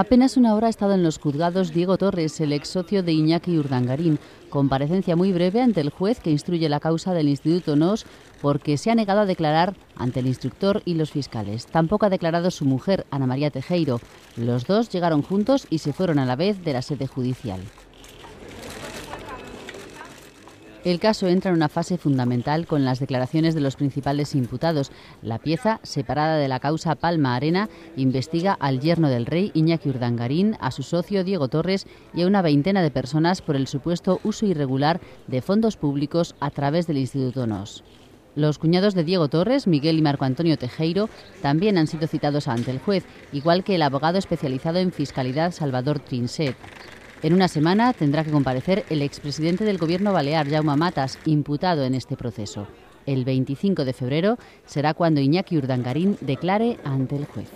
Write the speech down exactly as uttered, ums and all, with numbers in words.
Apenas una hora ha estado en los juzgados Diego Torres, el ex socio de Iñaki Urdangarín. Comparecencia muy breve ante el juez que instruye la causa del Instituto Nóos porque se ha negado a declarar ante el instructor y los fiscales. Tampoco ha declarado su mujer, Ana María Tejeiro. Los dos llegaron juntos y se fueron a la vez de la sede judicial. El caso entra en una fase fundamental con las declaraciones de los principales imputados. La pieza, separada de la causa Palma Arena, investiga al yerno del rey, Iñaki Urdangarín, a su socio Diego Torres y a una veintena de personas por el supuesto uso irregular de fondos públicos a través del Instituto Nóos. Los cuñados de Diego Torres, Miguel y Marco Antonio Tejeiro, también han sido citados ante el juez, igual que el abogado especializado en fiscalidad Salvador Trinset. En una semana tendrá que comparecer el expresidente del Gobierno balear, Jaume Matas, imputado en este proceso. El veinticinco de febrero será cuando Iñaki Urdangarín declare ante el juez.